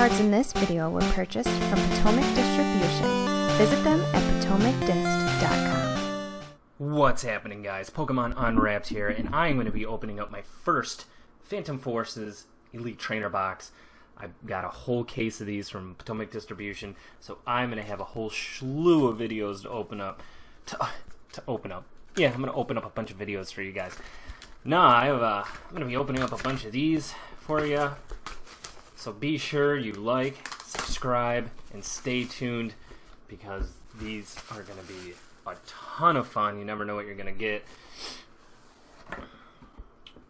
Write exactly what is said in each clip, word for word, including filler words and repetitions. cards in this video were purchased from Potomac Distribution. Visit them at Potomac Dist dot com. What's happening, guys? Pokemon Unwrapped here, and I'm going to be opening up my first Phantom Forces Elite Trainer box. I've got a whole case of these from Potomac Distribution, so I'm going to have a whole slew of videos to open up. To, to open up. Yeah, I'm going to open up a bunch of videos for you guys. Now, I have a, I'm going to be opening up a bunch of these for you. So be sure you like, subscribe, and stay tuned, because these are going to be a ton of fun. You never know what you're going to get.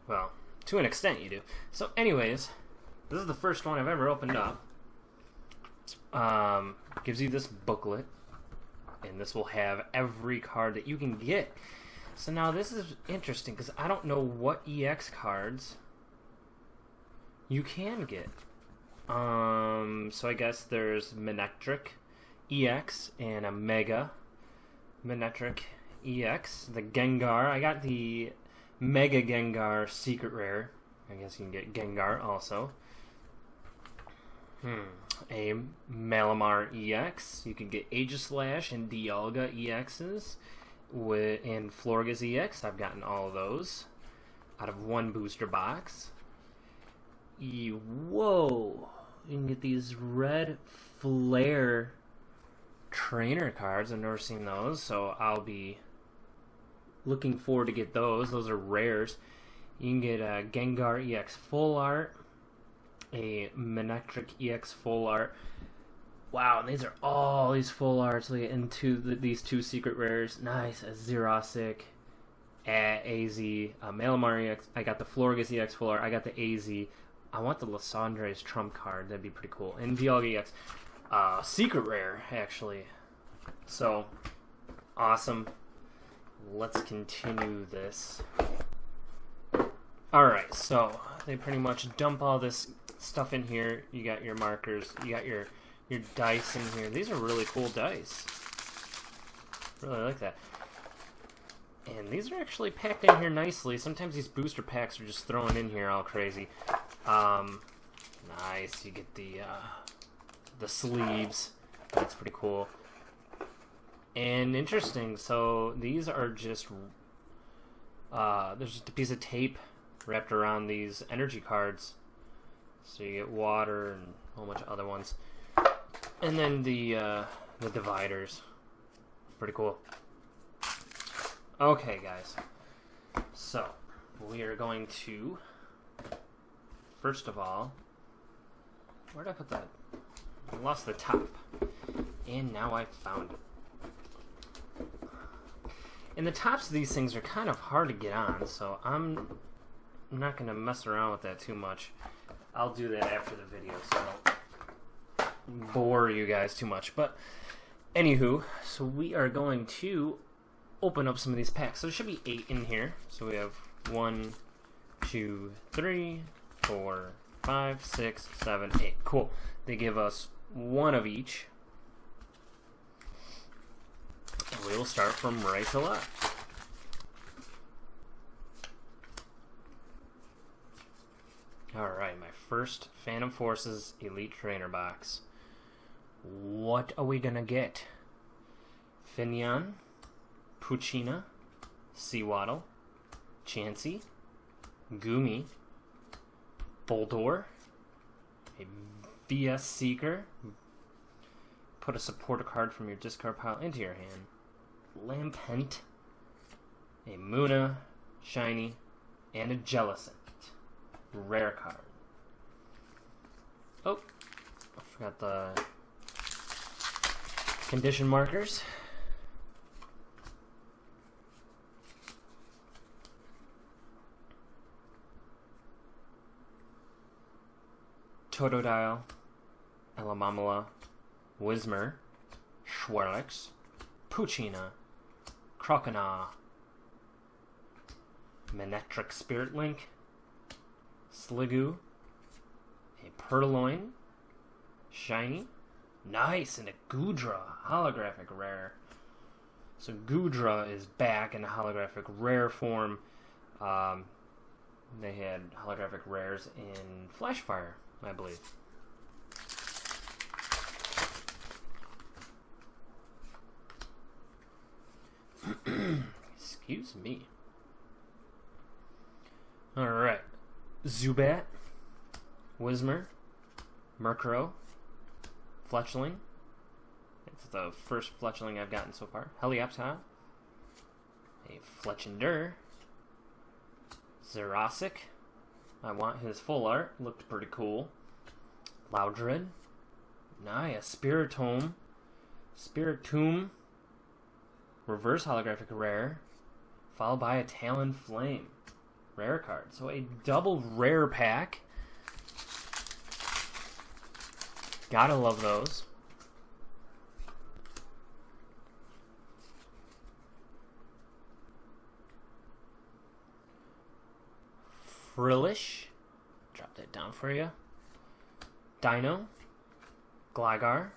Well, to an extent you do. So anyways, this is the first one I've ever opened up. Um, gives you this booklet, and this will have every card that you can get. So now this is interesting, because I don't know what E X cards you can get. Um, so I guess there's Manectric E X and a Mega Manectric E X. The Gengar, I got the Mega Gengar Secret Rare. I guess you can get Gengar also. Hmm. A Malamar E X. You can get Aegislash and Dialga E Xs with, and Florges E X. I've gotten all of those out of one booster box. E Whoa. You can get these red flare trainer cards. I've never seen those, so I'll be looking forward to get those. Those are rares. You can get a Gengar E X Full Art, a Manectric E X Full Art. Wow, these are all these Full Arts, and two, these two Secret Rares. Nice, a Xerosic, a AZ, a Malamar E X. I got the Florges E X Full Art. I got the A Z. I want the Lysandre's Trump Card. That'd be pretty cool. And Dialga E X. Uh, Secret Rare, actually. So, awesome. Let's continue this. Alright, so they pretty much dump all this stuff in here. You got your markers, you got your your dice in here. These are really cool dice. Really like that. And these are actually packed in here nicely. Sometimes these booster packs are just thrown in here all crazy. Um, nice, you get the, uh, the sleeves. That's pretty cool. And interesting, so these are just, uh, there's just a piece of tape wrapped around these energy cards, so you get water and a whole bunch of other ones, and then the uh, the dividers. Pretty cool. Okay, guys, so we are going to, first of all, where did I put that? I lost the top, and now I found it. And the tops of these things are kind of hard to get on, so I'm I'm not going to mess around with that too much. I'll do that after the video, so I don't bore you guys too much. But, anywho, so we are going to open up some of these packs. So there should be eight in here. So we have one, two, three, four, five, six, seven, eight. Cool. They give us one of each. And we will start from right to left. Alright, my first Phantom Forces Elite Trainer box. What are we gonna get? Finian, Puchina, Seawaddle, Chansey, Goomy, Boldore, a V S Seeker. Put a supporter card from your discard pile into your hand. Lampent, a Muna, Shiny, and a Jellicent. Rare card. Oh, I forgot the condition markers. Totodile, Elamamala, Whismur, Schwarlex, Puchina, Croconaw, Manectric Spirit Link, Sliggoo, a Purloin, Shiny, nice, and a Goodra, holographic rare. So Goodra is back in the holographic rare form. Um, they had holographic rares in Flashfire, I believe. Excuse me. Alright. Zubat, Whismur, Murkrow, Fletchling. It's the first Fletchling I've gotten so far. Helioptile, a Fletchender, Xerosic. I want his full art. Looked pretty cool. Loudred. Naya, Spiritomb. Spiritomb. Reverse holographic rare. Followed by a Talonflame. Rare card. So a double rare pack. Gotta love those. Frillish. Drop that down for you. Dino. Gligar.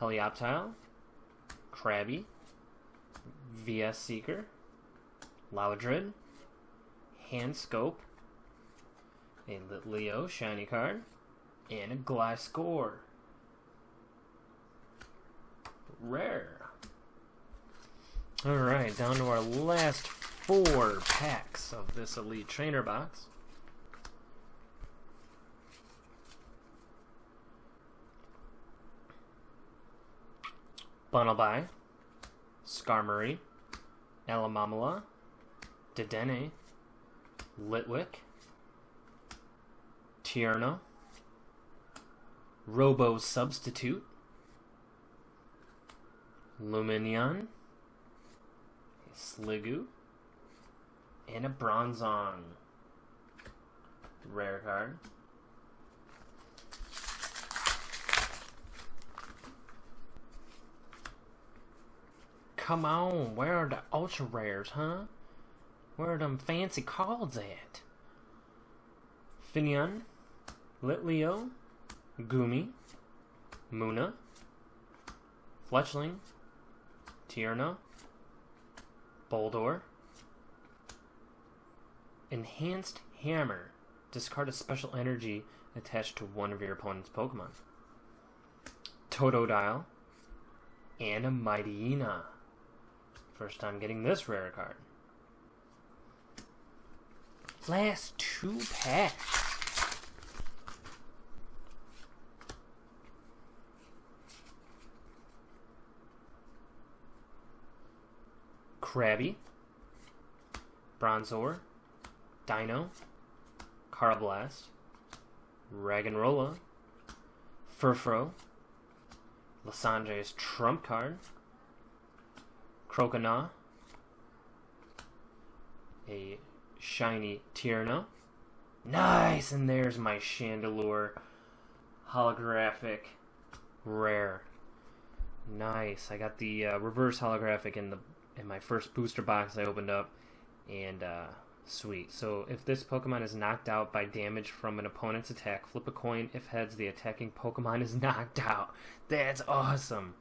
Helioptile. Krabby. V S Seeker. Loudred. Hand Scope. A Litleo shiny card. And a Gliscor. Rare. Alright, down to our last four packs of this Elite Trainer box. Bunnelby, Skarmory, Alamamala, Dedenne, Litwick, Tierno, Robo Substitute, Lumineon, Sliggoo, and a Bronzong. Rare card. Come on, where are the ultra rares, huh? Where are them fancy cards at? Finian, Litleo, Goomy, Muna, Fletchling, Tierno, Boldor, Enhanced Hammer. Discard a special energy attached to one of your opponent's Pokemon. Totodile. And a Mightyena. First time getting this rare card. Last two packs. Krabby. Bronzor. Dino, Carblast, Raggenrola, Furfro, Lysandre's Trump Card, Croconaw, a shiny Tierno. Nice! And there's my Chandelure holographic rare. Nice. I got the uh, reverse holographic in the in my first booster box I opened up, and uh sweet. So if this Pokemon is knocked out by damage from an opponent's attack, flip a coin. If heads, the attacking Pokemon is knocked out. That's awesome.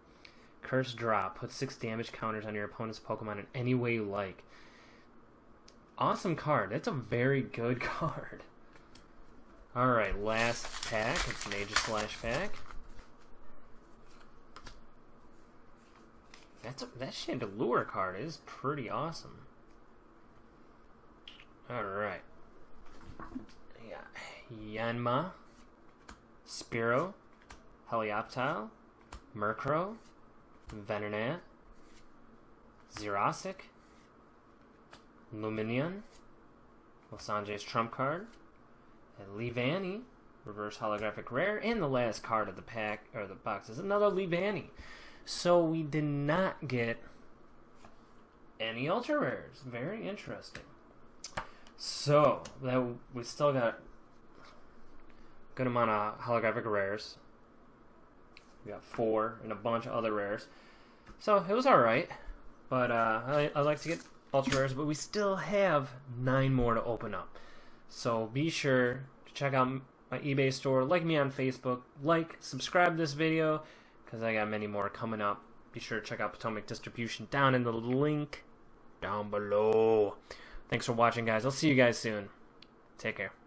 Curse Drop. Put six damage counters on your opponent's Pokemon in any way you like. Awesome card. That's a very good card. Alright, last pack. It's an Aegislash pack. That's a, that Chandelure card is pretty awesome. Alright. Yeah. Yanma, Spearow, Helioptile, Murkrow, Venonat, Xerosic, Lumineon, Lysandre's Trump Card, and Leavanny, reverse holographic rare, and the last card of the pack or the box is another Leavanny. So we did not get any ultra rares. Very interesting. So, that we still got a good amount of holographic rares. We got four and a bunch of other rares. So, it was alright. But uh, I, I like to get ultra rares, but we still have nine more to open up. So, be sure to check out my eBay store. Like me on Facebook. Like, subscribe to this video, because I got many more coming up. Be sure to check out Potomac Distribution down in the link down below. Thanks for watching, guys. I'll see you guys soon. Take care.